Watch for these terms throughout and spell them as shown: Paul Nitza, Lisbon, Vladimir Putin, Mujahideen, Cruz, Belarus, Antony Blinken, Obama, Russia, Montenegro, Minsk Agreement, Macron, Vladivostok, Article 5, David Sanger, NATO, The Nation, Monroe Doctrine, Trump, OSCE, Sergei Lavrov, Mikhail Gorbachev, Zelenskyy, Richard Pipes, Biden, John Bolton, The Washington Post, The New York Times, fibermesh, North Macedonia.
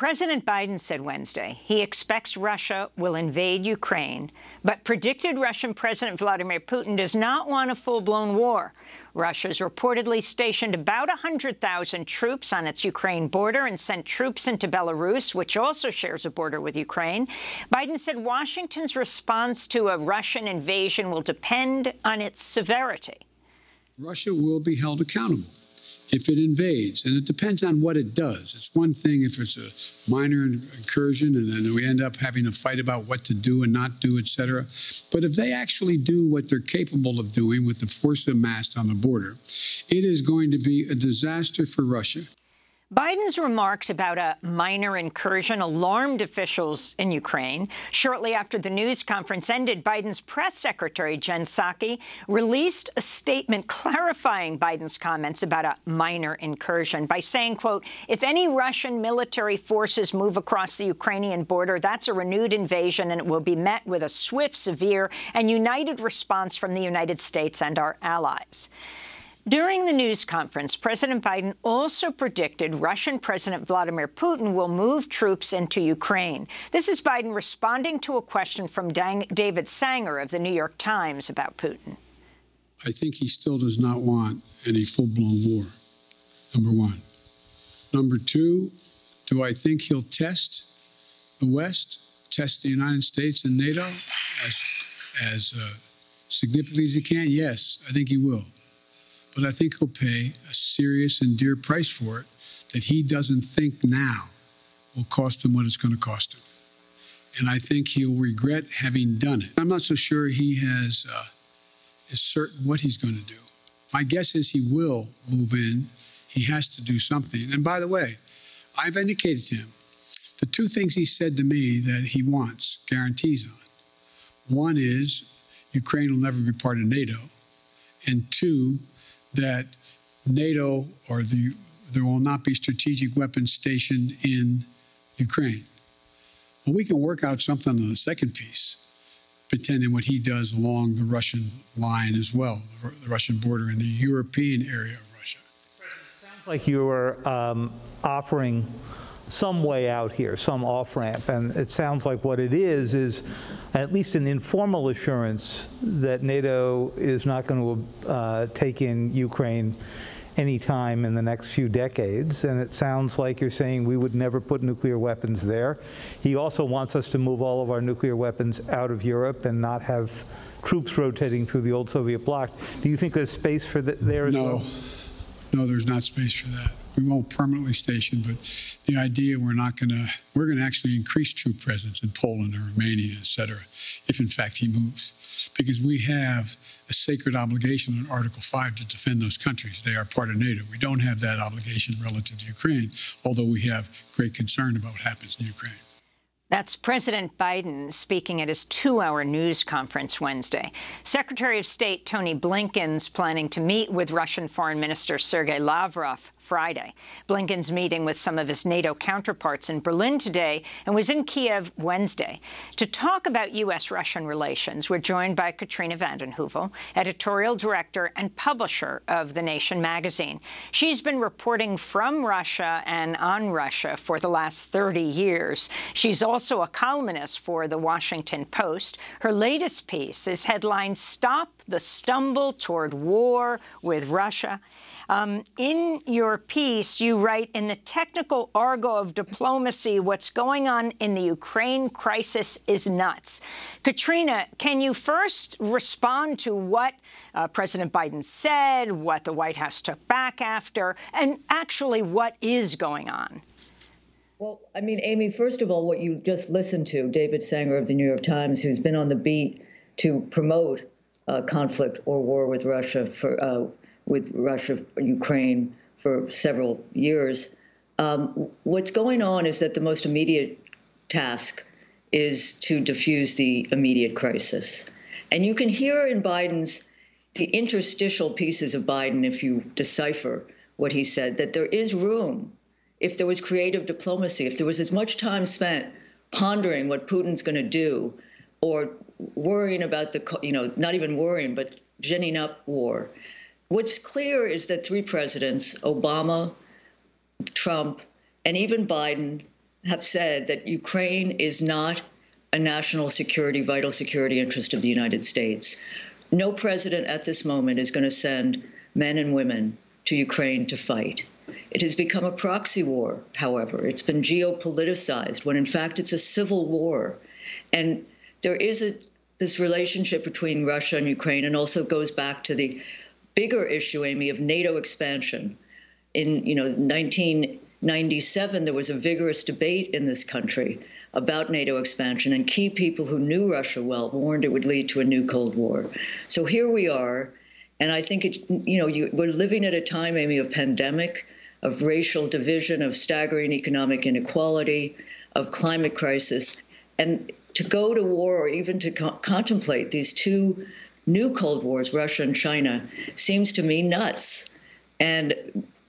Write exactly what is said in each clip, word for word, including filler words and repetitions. President Biden said Wednesday he expects Russia will invade Ukraine, but predicted Russian President Vladimir Putin does not want a full-blown war. Russia's reportedly stationed about one hundred thousand troops on its Ukraine border and sent troops into Belarus, which also shares a border with Ukraine. Biden said Washington's response to a Russian invasion will depend on its severity. Russia will be held accountable if it invades, and it depends on what it does. It's one thing if it's a minor incursion and then we end up having a fight about what to do and not do, et cetera. But if they actually do what they're capable of doing with the force amassed on the border, it is going to be a disaster for Russia. Biden's remarks about a minor incursion alarmed officials in Ukraine. Shortly after the news conference ended, Biden's press secretary, Jen Psaki, released a statement clarifying Biden's comments about a minor incursion by saying, quote, if any Russian military forces move across the Ukrainian border, that's a renewed invasion, and it will be met with a swift, severe and united response from the United States and our allies. During the news conference, President Biden also predicted Russian President Vladimir Putin will move troops into Ukraine. This is Biden responding to a question from David Sanger of The New York Times about Putin. I think he still does not want any full-blown war, number one. Number two, do I think he'll test the West, test the United States and NATO as, as uh, significantly as he can? Yes, I think he will. But I think he'll pay a serious and dear price for it that he doesn't think now will cost him what it's going to cost him. And I think he'll regret having done it. I'm not so sure he has uh, is certain what he's going to do. My guess is he will move in. He has to do something. And by the way, I've indicated to him the two things he said to me that he wants guarantees on. One is Ukraine will never be part of NATO. And two, that NATO or the there will not be strategic weapons stationed in Ukraine. Well, we can work out something on the second piece, pretending what he does along the Russian line as well, the Russian border and the European area of Russia. It sounds like you were um, offering some way out here, some off-ramp, and it sounds like what it is is at least an informal assurance that NATO is not going to uh, take in Ukraine anytime in the next few decades, and it sounds like you're saying we would never put nuclear weapons there. He also wants us to move all of our nuclear weapons out of Europe and not have troops rotating through the old Soviet bloc. Do you think there's space for that there as well? No, there's not space for that. We won't permanently station, but the idea we're not going to, we're going to actually increase troop presence in Poland or Romania, et cetera, if in fact he moves, because we have a sacred obligation in Article five to defend those countries. They are part of NATO. We don't have that obligation relative to Ukraine, although we have great concern about what happens in Ukraine. That's President Biden speaking at his two-hour news conference Wednesday. Secretary of State Tony Blinken's planning to meet with Russian Foreign Minister Sergei Lavrov Friday. Blinken's meeting with some of his NATO counterparts in Berlin today and was in Kiev Wednesday. To talk about U S Russian relations, we're joined by Katrina vanden Heuvel, editorial director and publisher of The Nation magazine. She's been reporting from Russia and on Russia for the last thirty years. She's also also a columnist for The Washington Post. Her latest piece is headlined, Stop the Stumble Toward War with Russia. Um, in your piece, you write, in the technical argot of diplomacy, what's going on in the Ukraine crisis is nuts. Katrina, can you first respond to what uh, President Biden said, what the White House took back after, and actually what is going on? Well, I mean, Amy, first of all, what you just listened to, David Sanger of The New York Times, who's been on the beat to promote uh, conflict or war with Russia, for, uh, with Russia, Ukraine, for several years. Um, what's going on is that the most immediate task is to defuse the immediate crisis. And you can hear in Biden's, the interstitial pieces of Biden, if you decipher what he said, that there is room. If there was creative diplomacy, if there was as much time spent pondering what Putin's going to do or worrying about the, you know, not even worrying, but ginning up war. What's clear is that three presidents, Obama, Trump, and even Biden, have said that Ukraine is not a national security, vital security interest of the United States. No president at this moment is going to send men and women to Ukraine to fight. It has become a proxy war, however. It's been geopoliticized when, in fact, it's a civil war. And there is a, this relationship between Russia and Ukraine, and also goes back to the bigger issue, Amy, of NATO expansion. In, you know, nineteen ninety-seven, there was a vigorous debate in this country about NATO expansion, and key people who knew Russia well warned it would lead to a new Cold War. So here we are, and I think, it, you know, you, we're living at a time, Amy, of pandemic, of racial division, of staggering economic inequality, of climate crisis. And to go to war, or even to co contemplate these two new Cold Wars, Russia and China, seems to me nuts. And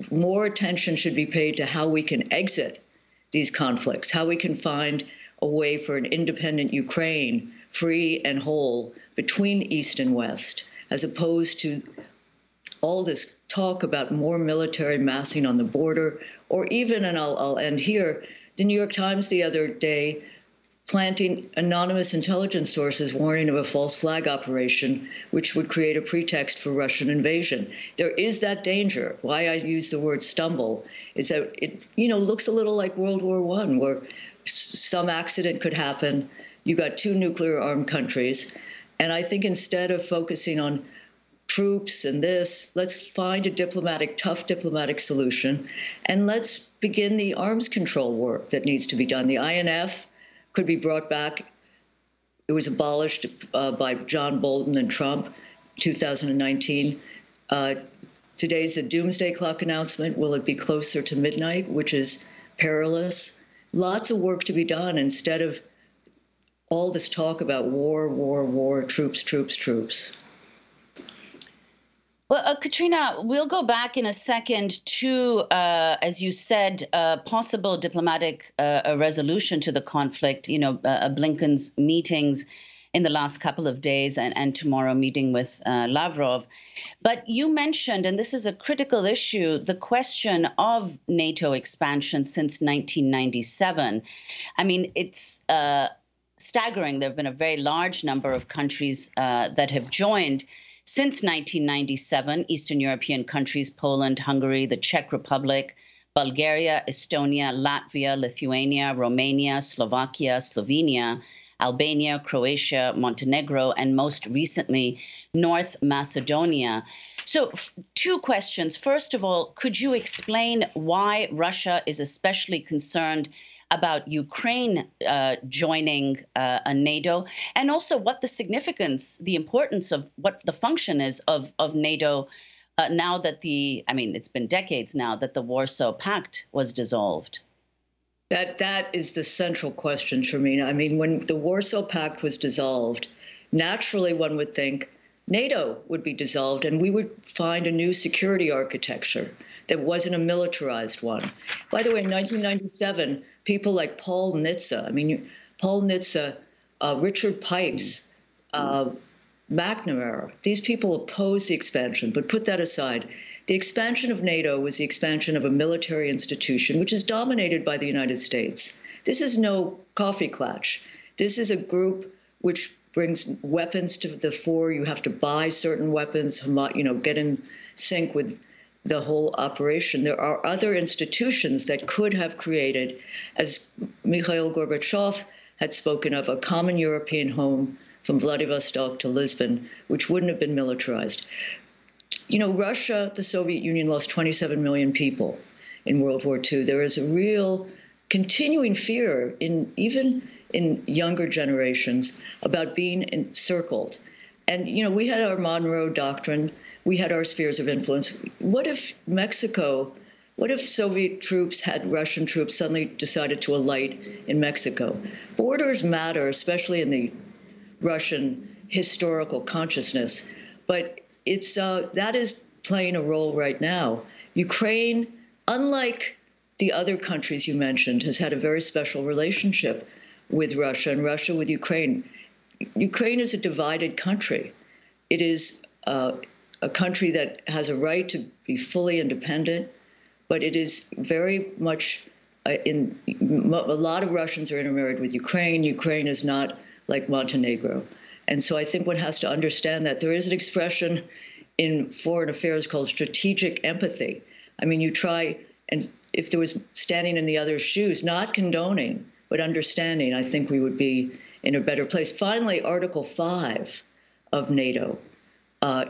more attention should be paid to how we can exit these conflicts, how we can find a way for an independent Ukraine, free and whole, between East and West, as opposed to all this talk about more military massing on the border, or even, and I'll, I'll end here, The New York Times the other day planting anonymous intelligence sources warning of a false flag operation, which would create a pretext for Russian invasion. There is that danger. Why I use the word stumble is that it, you know, looks a little like World War One, where some accident could happen. You got two nuclear-armed countries. And I think instead of focusing on troops and this, let's find a diplomatic, tough diplomatic solution, and let's begin the arms control work that needs to be done. The I N F could be brought back. It was abolished uh, by John Bolton and Trump, two thousand nineteen. Uh, today's the doomsday clock announcement. Will it be closer to midnight, which is perilous? Lots of work to be done instead of all this talk about war, war, war, troops, troops, troops. Well, uh, Katrina, we'll go back in a second to, uh, as you said, uh, possible diplomatic uh, resolution to the conflict, you know, uh, Blinken's meetings in the last couple of days and, and tomorrow meeting with uh, Lavrov. But you mentioned, and this is a critical issue, the question of NATO expansion since nineteen ninety-seven. I mean, it's uh, staggering. There have been a very large number of countries uh, that have joined. Since nineteen ninety-seven, Eastern European countries, Poland, Hungary, the Czech Republic, Bulgaria, Estonia, Latvia, Lithuania, Romania, Slovakia, Slovenia, Albania, Croatia, Montenegro, and most recently, North Macedonia. So two questions. First of all, could you explain why Russia is especially concerned about Ukraine uh, joining uh, a NATO, and also what the significance, the importance of what the function is of, of NATO uh, now that the, I mean, it's been decades now that the Warsaw Pact was dissolved? That That is the central question, Sharmina. I mean, when the Warsaw Pact was dissolved, naturally one would think NATO would be dissolved and we would find a new security architecture that wasn't a militarized one. By the way, in nineteen ninety-seven, people like Paul Nitza, I mean, Paul Nitza, uh, Richard Pipes, uh, McNamara, these people opposed the expansion, but put that aside. The expansion of NATO was the expansion of a military institution, which is dominated by the United States. This is no coffee klatch. This is a group which brings weapons to the fore. You have to buy certain weapons, you know, get in sync with the whole operation. There are other institutions that could have created, as Mikhail Gorbachev had spoken of, a common European home from Vladivostok to Lisbon, which wouldn't have been militarized. You know, Russia, the Soviet Union, lost twenty-seven million people in World War Two. There is a real continuing fear, in even in younger generations, about being encircled. And, you know, we had our Monroe Doctrine. We had our spheres of influence. What if Mexico, what if Soviet troops had Russian troops suddenly decided to alight in Mexico? Borders matter, especially in the Russian historical consciousness. But it's uh, that is playing a role right now. Ukraine, unlike the other countries you mentioned, has had a very special relationship with Russia and Russia with Ukraine. Ukraine is a divided country. It is uh, a country that has a right to be fully independent, but it is very much in a lot of Russians are intermarried with Ukraine. Ukraine is not like Montenegro. And so I think one has to understand that there is an expression in foreign affairs called strategic empathy. I mean, you try, and if there was standing in the other's shoes, not condoning, but understanding, I think we would be in a better place. Finally, Article five of NATO uh,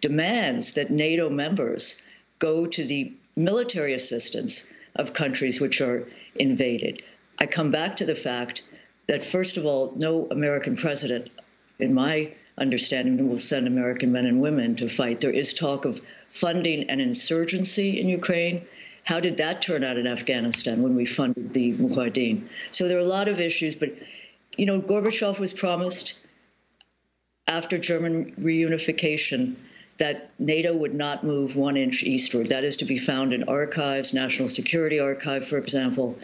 demands that NATO members go to the military assistance of countries which are invaded. I come back to the fact that, first of all, no American president, in my understanding, will send American men and women to fight. There is talk of funding an insurgency in Ukraine. How did that turn out in Afghanistan when we funded the Mujahideen? So there are a lot of issues, but, you know, Gorbachev was promised after German reunification that NATO would not move one inch eastward. That is to be found in archives, National Security Archive, for example.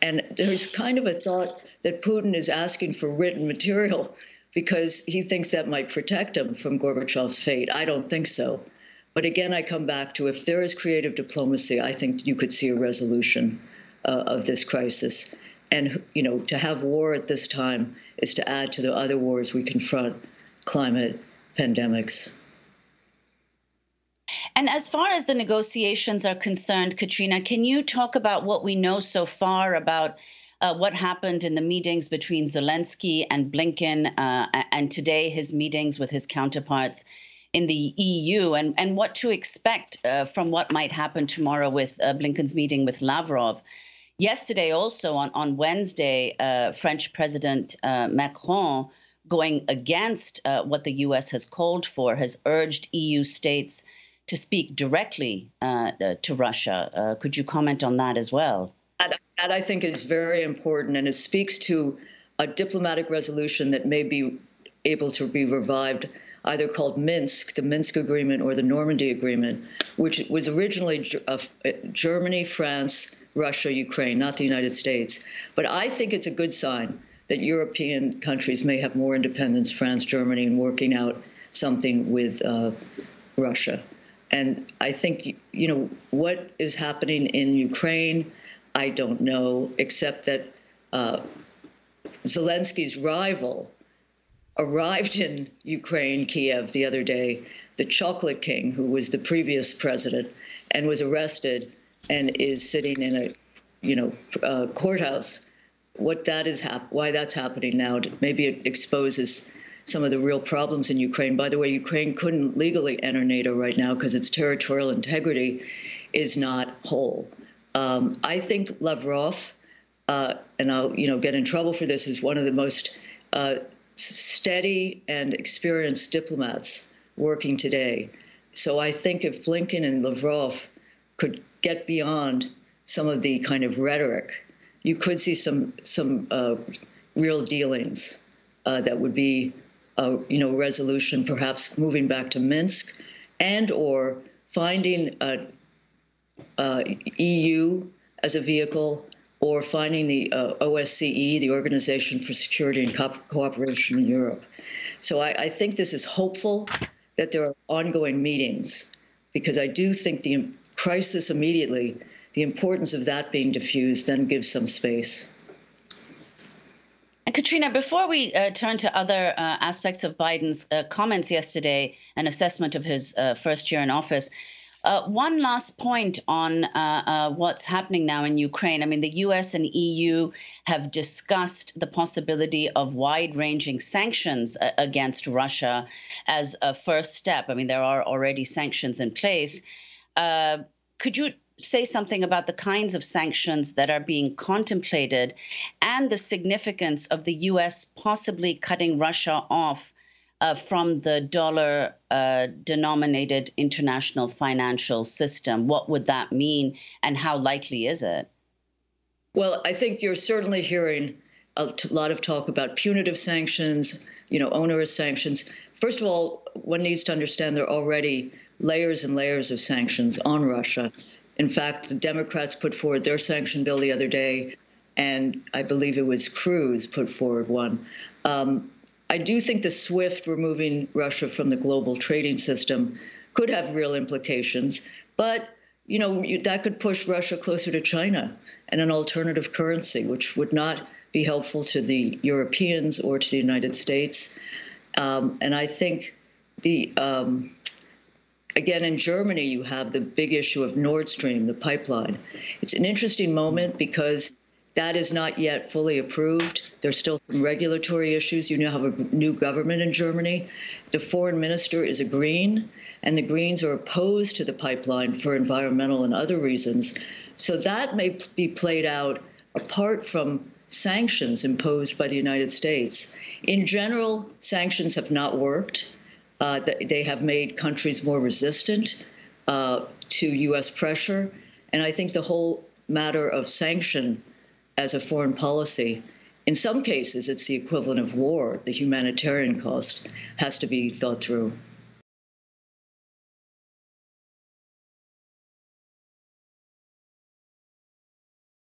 And there's kind of a thought that Putin is asking for written material because he thinks that might protect him from Gorbachev's fate. I don't think so. But again, I come back to, if there is creative diplomacy, I think you could see a resolution uh, of this crisis. And, you know, to have war at this time is to add to the other wars we confront, climate, pandemics. And as far as the negotiations are concerned, Katrina, can you talk about what we know so far about uh, what happened in the meetings between Zelenskyy and Blinken uh, and today his meetings with his counterparts in the E U, and, and what to expect uh, from what might happen tomorrow with uh, Blinken's meeting with Lavrov? Yesterday also, on, on Wednesday, uh, French President uh, Macron, going against uh, what the U S has called for, has urged E U states to speak directly uh, to Russia. Uh, could you comment on that as well? That, that I think is very important, and it speaks to a diplomatic resolution that may be able to be revived, either called Minsk, the Minsk Agreement, or the Normandy Agreement, which was originally Germany, France, Russia, Ukraine, not the United States. But I think it's a good sign that European countries may have more independence, France, Germany, in working out something with uh, Russia. And I think, you know, what is happening in Ukraine, I don't know, except that uh, Zelensky's rival arrived in Ukraine, Kiev, the other day, the Chocolate King, who was the previous president, and was arrested and is sitting in a, you know, uh, courthouse. What that is, hap why that's happening now, maybe it exposes some of the real problems in Ukraine. By the way, Ukraine couldn't legally enter NATO right now because its territorial integrity is not whole. Um, I think Lavrov, uh, and I'll you know get in trouble for this, is one of the most uh, steady and experienced diplomats working today. So I think if Blinken and Lavrov could get beyond some of the kind of rhetoric, you could see some some uh, real dealings uh, that would be. Uh, you know, resolution, perhaps moving back to Minsk, and or finding a, a E U as a vehicle, or finding the uh, O S C E, the Organization for Security and Co Cooperation in Europe. So I, I think this is hopeful that there are ongoing meetings, because I do think the crisis immediately, the importance of that being diffused, then gives some space. And Katrina, before we uh, turn to other uh, aspects of Biden's uh, comments yesterday, an assessment of his uh, first year in office, uh, one last point on uh, uh, what's happening now in Ukraine. I mean, the U S and E U have discussed the possibility of wide-ranging sanctions uh, against Russia as a first step. I mean, there are already sanctions in place. Uh, could you say something about the kinds of sanctions that are being contemplated and the significance of the U S possibly cutting Russia off uh, from the dollar-denominated uh, international financial system? What would that mean, and how likely is it? Well, I think you're certainly hearing a lot of talk about punitive sanctions, you know, onerous sanctions. First of all, one needs to understand there are already layers and layers of sanctions on Russia. In fact, the Democrats put forward their sanction bill the other day, and I believe it was Cruz put forward one. Um, I do think the SWIFT, removing Russia from the global trading system, could have real implications. But you know, that could push Russia closer to China and an alternative currency, which would not be helpful to the Europeans or to the United States. Um, and I think the um, again, in Germany, you have the big issue of Nord Stream, the pipeline. It's an interesting moment because that is not yet fully approved. There's still some regulatory issues. You now have a new government in Germany. The foreign minister is a Green, and the Greens are opposed to the pipeline for environmental and other reasons. So that may be played out apart from sanctions imposed by the United States. In general, sanctions have not worked. Uh, they have made countries more resistant uh, to U S pressure. And I think the whole matter of sanction as a foreign policy, in some cases, it's the equivalent of war. The humanitarian cost has to be thought through.